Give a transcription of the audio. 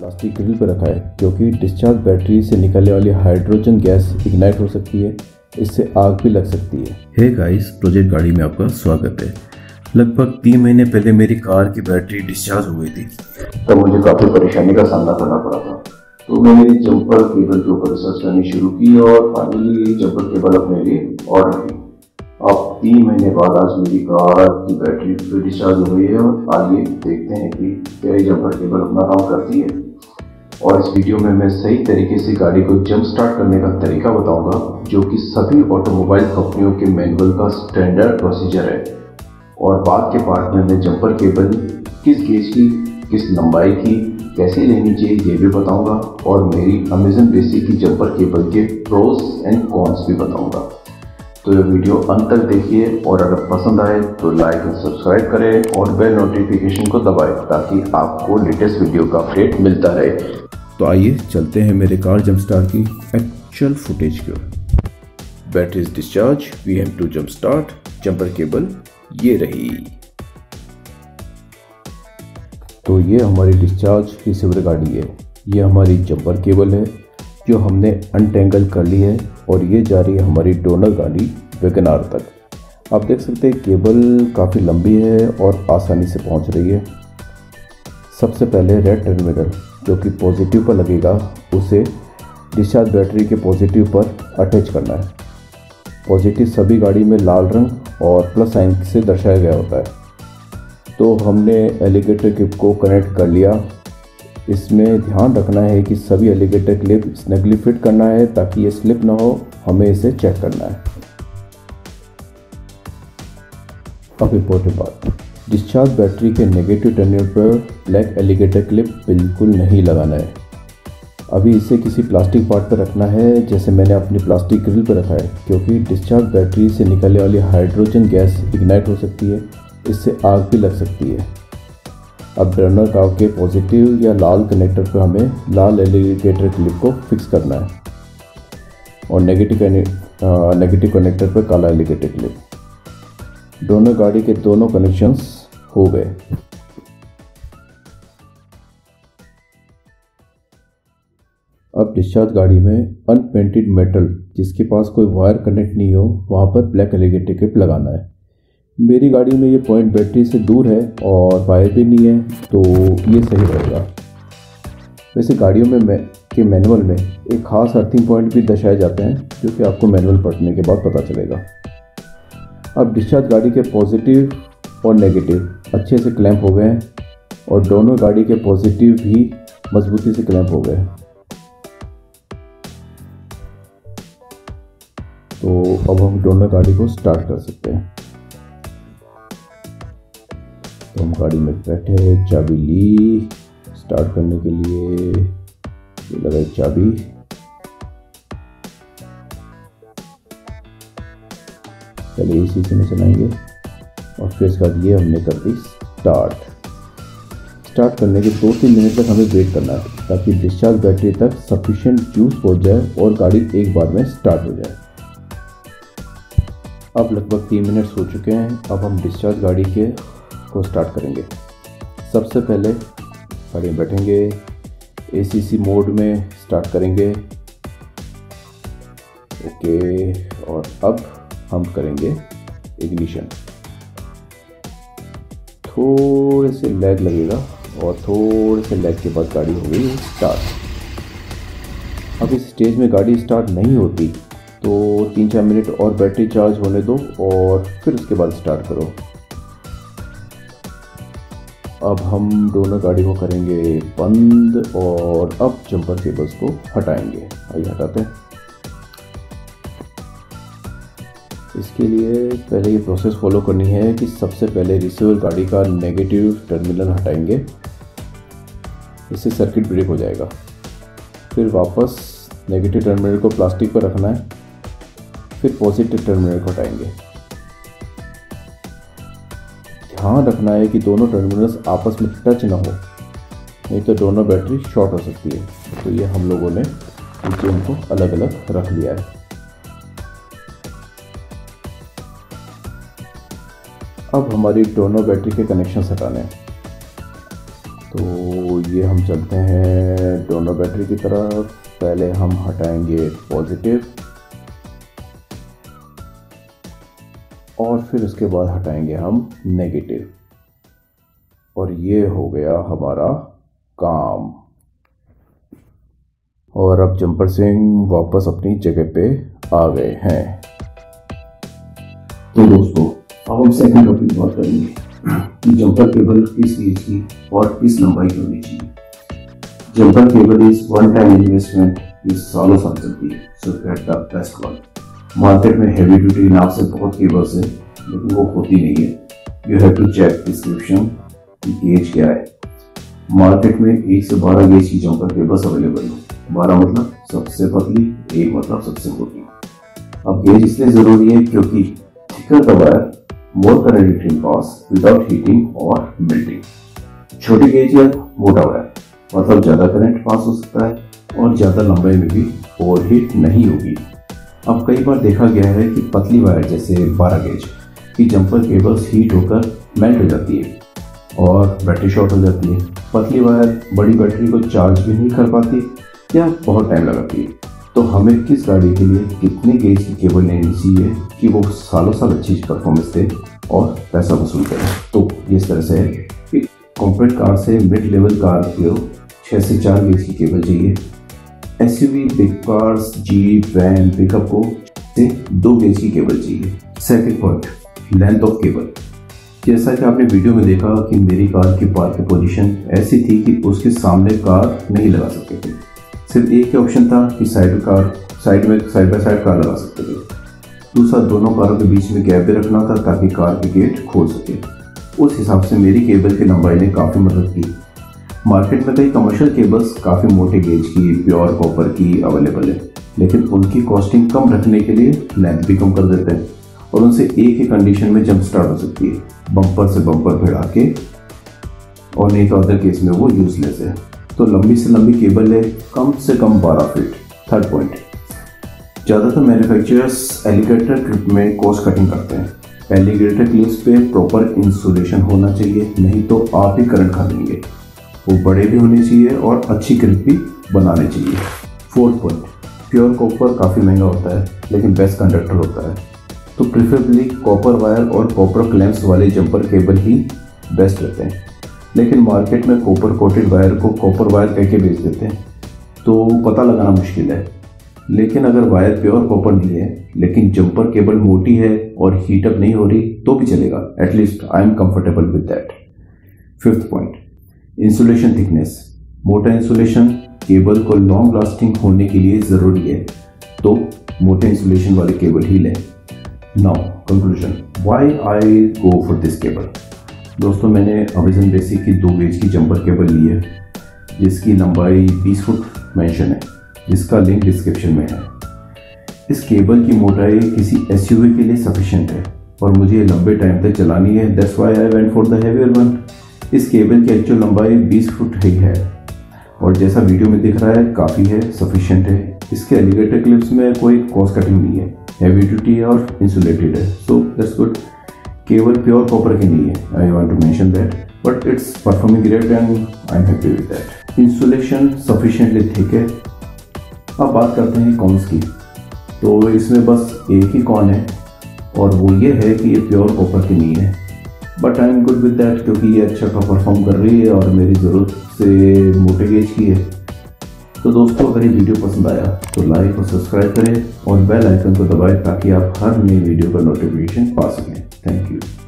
Plastic grill पर रखा है क्योंकि डिस्चार्ज बैटरी से निकलने वाली हाइड्रोजन गैस इग्नाइट हो सकती है, इससे आग भी लग सकती है। हे गाइस, प्रोजेक्ट गाड़ी में आपका स्वागत है। लगभग 3 महीने पहले मेरी कार की बैटरी डिस्चार्ज हो गई थी, तब मुझे काफ़ी परेशानी का सामना करना पड़ा था। तो मैंने जम्पर केबल के ऊपर रिसर्च करनी शुरू की और फाइनली जम्पर केबल अपने लिए ऑर्डर की। अब 3 महीने बाद आज मेरी कार की बैटरी फिर डिस्चार्ज हो गई है और आइए देखते हैं कि क्या ये जम्पर केबल अपना काम करती है। और इस वीडियो में मैं सही तरीके से गाड़ी को जंप स्टार्ट करने का तरीका बताऊँगा, जो कि सभी ऑटोमोबाइल कंपनियों के मैनुअल का स्टैंडर्ड प्रोसीजर है। और बाद के पार्ट में मैं जंपर केबल किस गेज की, किस लंबाई की, कैसे लेनी चाहिए ये भी बताऊंगा और मेरी अमेज़न बेसिक की जंपर केबल के प्रोस एंड कॉन्स भी बताऊंगा। तो ये वीडियो अंत तक देखिए और अगर पसंद आए तो लाइक और सब्सक्राइब करें और बेल नोटिफिकेशन को दबाएं ताकि आपको लेटेस्ट वीडियो का अपडेट मिलता रहे। तो आइए चलते हैं मेरे कार जंप स्टार्ट की एक्चुअल फुटेज की ओर। Battery discharge, VM2 jump start, jumper cable ये रही। तो ये हमारी डिस्चार्ज रिसीवर गाड़ी है, ये हमारी जंपर केबल है जो हमने अनटेंगल कर ली है और ये जा रही है हमारी डोनर गाड़ी वैगनार तक। आप देख सकते हैं केबल काफ़ी लंबी है और आसानी से पहुंच रही है। सबसे पहले रेड टर्मिनल जो कि पॉजिटिव पर लगेगा उसे डिस्चार्ज बैटरी के पॉजिटिव पर अटैच करना है। पॉजिटिव सभी गाड़ी में लाल रंग और प्लस साइन से दर्शाया गया होता है। तो हमने एलिगेटर क्लिप को कनेक्ट कर लिया। इसमें ध्यान रखना है कि सभी एलिगेटर क्लिप स्नगली फिट करना है ताकि ये स्लिप ना हो, हमें इसे चेक करना है। अब इम्पोर्टेंट बात, डिस्चार्ज बैटरी के नेगेटिव टर्मिनल पर ब्लैक एलिगेटर क्लिप बिल्कुल नहीं लगाना है। अभी इसे किसी प्लास्टिक पार्ट पर रखना है, जैसे मैंने अपनी प्लास्टिक ग्रिल पर रखा है क्योंकि डिस्चार्ज बैटरी से निकलने वाली हाइड्रोजन गैस इग्नाइट हो सकती है, इससे आग भी लग सकती है। अब बर्नर काव के पॉजिटिव या लाल कनेक्टर पर हमें लाल एलिगेटर क्लिप को फिक्स करना है और नेगेटिव कनेक्टर पर काला एलिगेटर क्लिप। दोनों गाड़ी के दोनों कनेक्शंस हो गए। अब डिस्चार्ज गाड़ी में अनपेंटेड मेटल जिसके पास कोई वायर कनेक्ट नहीं हो वहाँ पर ब्लैक एलिगेटर क्लिप लगाना है। मेरी गाड़ी में ये पॉइंट बैटरी से दूर है और वायर भी नहीं है तो ये सही रहेगा। वैसे गाड़ियों में के मैनुअल में एक खास अर्थिंग पॉइंट भी दर्शाए जाते हैं जो कि आपको मैनुअल पढ़ने के बाद पता चलेगा। अब डिस्चार्ज गाड़ी के पॉजिटिव और नेगेटिव अच्छे से क्लैंप हो गए हैं और दोनों गाड़ी के पॉजिटिव भी मजबूती से क्लैंप हो गए। तो अब हम डोनर गाड़ी को स्टार्ट कर सकते हैं। तो हम गाड़ी में बैठे, चाबी ली स्टार्ट करने के लिए, ये लगाई चाबी। चलिए इसी से चलाएंगे और फिर इसके बाद ये हमने कर दी स्टार्ट करने के 2-3 मिनट तक हमें वेट करना है ताकि डिस्चार्ज बैटरी तक सफिशिएंट जूस पहुँच जाए और गाड़ी एक बार में स्टार्ट हो जाए। अब लगभग 3 मिनट हो चुके हैं। अब हम डिस्चार्ज गाड़ी को स्टार्ट करेंगे। सबसे पहले गाड़ी में बैठेंगे, ACC मोड में स्टार्ट करेंगे, ओके। और अब हम करेंगे इग्निशन। थोड़े से लैग लगेगा और थोड़े से लैग के बाद गाड़ी हो गई स्टार्ट। अब इस स्टेज में गाड़ी स्टार्ट नहीं होती तो 3-4 मिनट और बैटरी चार्ज होने दो और फिर उसके बाद स्टार्ट करो। अब हम दोनों गाड़ी को करेंगे बंद और अब जंपर केबल्स को हटाएंगे। आइए हटाते हैं। इसके लिए पहले ये प्रोसेस फॉलो करनी है कि सबसे पहले रिसीवर गाड़ी का नेगेटिव टर्मिनल हटाएंगे, इससे सर्किट ब्रेक हो जाएगा। फिर वापस नेगेटिव टर्मिनल को प्लास्टिक पर रखना है, फिर पॉजिटिव टर्मिनल को हटाएंगे। ध्यान रखना है कि दोनों टर्मिनल्स आपस में टच ना हो, नहीं तो दोनों बैटरी शॉर्ट हो सकती है। तो ये हम लोगों ने नीचे उनको अलग अलग रख लिया है। अब हमारी दोनों बैटरी के कनेक्शन हटाने हैं। तो ये हम चलते हैं दोनों बैटरी की तरफ। पहले हम हटाएंगे पॉजिटिव और फिर उसके बाद हटाएंगे हम नेगेटिव, और ये हो गया हमारा काम। और अब जम्पर सिंह वापस अपनी जगह पे आ गए हैं। तो दोस्तों अब हम सेकंड टॉपिक बात करेंगे कि जंपर केबल किस एज की और किस लंबाई की होनी चाहिए। Jumper cable is one time investment इस सालों साल चलती है, so get the best one. Market में हैवी ड्यूटी नाम से बहुत केबल्स है लेकिन वो होती नहीं है। You have to check description की गेज क्या है। मार्केट में 1 से 12 गेज की जंपर केबल्स अवेलेबल है। 12 मतलब सबसे पतली, 1 मतलब सबसे मोटी। अब गेज इसलिए ज़रूरी है क्योंकि thicker the wire more current in pass without heating और मेल्टिंग। छोटी गेज या मोटा वायर मतलब ज़्यादा करंट पास हो सकता है और ज़्यादा लंबाई में भी ओवरहीट नहीं होगी। अब कई बार देखा गया है कि पतली वायर जैसे 12 गेज की जंपर केबल्स हीट होकर मेल्ट हो जाती है और बैटरी शॉर्ट हो जाती है। पतली वायर बड़ी बैटरी को चार्ज भी नहीं कर पाती या बहुत टाइम लगाती है। तो हमें किस गाड़ी के लिए कितने गेज की केबल लेनी चाहिए कि वो सालों साल अच्छी परफॉर्मेंस दे और पैसा वसूल करे। तो इस तरह से है कि कॉम्पैक्ट कार से मिड लेवल कार को 6 से 4 गेज की केबल चाहिए। SUV, big cars, jeep, van, pickup को 2 गेज की केबल चाहिए। Second point, length of cable. जैसा कि आपने वीडियो में देखा कि मेरी कार की पार्किंग पोजिशन ऐसी थी कि उसके सामने कार नहीं लगा सकते थे। सिर्फ एक ही ऑप्शन था कि साइड बाय साइड कार लगा सकते थे। दूसरा, दोनों कारों के बीच में गैप भी रखना था ताकि कार के गेट खोल सके। उस हिसाब से मेरी केबल की लंबाई ने काफ़ी मदद की। मार्केट में कई कमर्शियल केबल्स काफ़ी मोटे गेज की, प्योर कॉपर की अवेलेबल है, लेकिन उनकी कॉस्टिंग कम रखने के लिए लेंथ भी कम कर देते हैं और उनसे एक ही कंडीशन में जंप स्टार्ट हो सकती है, बम्पर से बम्पर भिड़ा के, और नहीं तो अदर केस में वो यूजलेस है। तो लंबी से लंबी केबल है, कम से कम 12 फीट। थर्ड पॉइंट, ज़्यादातर मैन्युफैक्चरर्स एलिगेटर क्लिप में कॉस्ट कटिंग करते हैं। एलिगेटर क्लिप्स पे प्रॉपर इंसुलेशन होना चाहिए, नहीं तो आप ही करंट खा लेंगे। वो बड़े भी होने चाहिए और अच्छी क्लिप भी बनाने चाहिए। फोर्थ पॉइंट, प्योर कॉपर काफ़ी महंगा होता है लेकिन बेस्ट कंडक्टर होता है, तो प्रिफरेबली कॉपर वायर और कॉपर क्लैंप्स वाले जंपर केबल ही बेस्ट रहते हैं। लेकिन मार्केट में कॉपर कोटेड वायर को कॉपर वायर कह के बेच देते हैं, तो पता लगाना मुश्किल है। लेकिन अगर वायर प्योर कॉपर नहीं है लेकिन जंपर केबल मोटी है और हीटअप नहीं हो रही तो भी चलेगा। At least I am comfortable with that. Fifth point, insulation thickness. मोटा इंसुलेशन केबल को लॉन्ग लास्टिंग होने के लिए ज़रूरी है, तो मोटे इंसुलेशन वाले केबल ही लें। Now conclusion, why I go for this cable. दोस्तों, मैंने अमेज़न बेसिक की 2 गेज की जंपर केबल ली है जिसकी लंबाई 20 फुट मेंशन है, जिसका लिंक डिस्क्रिप्शन में है। इस केबल की मोटाई किसी एसयूवी के लिए सफिशेंट है और मुझे लंबे टाइम तक चलानी है। That's why I went for the heavier one. इस केबल की एक्चुअल लंबाई 20 फुट ही है और जैसा वीडियो में दिख रहा है काफ़ी है, सफिशेंट है। इसके एलिगेटर क्लिप्स में कोई कॉस्ट कटिंग नहीं है, हैवी ड्यूटी है और इंसुलेटेड है, सो दैट्स गुड। केवल प्योर कॉपर की नहीं है, I want to mention that, but it's performing great and I am happy with that. Insulation sufficiently thick है। अब बात करते हैं कॉन्स की। तो इसमें बस एक ही कॉन है और वो ये है कि ये प्योर कॉपर की नहीं है, but I am good with that क्योंकि ये अच्छा का परफॉर्म कर रही है और मेरी ज़रूरत से मोटे गेज की है। तो दोस्तों, अगर ये वीडियो पसंद आया तो लाइक और सब्सक्राइब करें और बेल आइकन को दबाएं ताकि आप हर नई वीडियो का नोटिफिकेशन पा सकें। Thank you.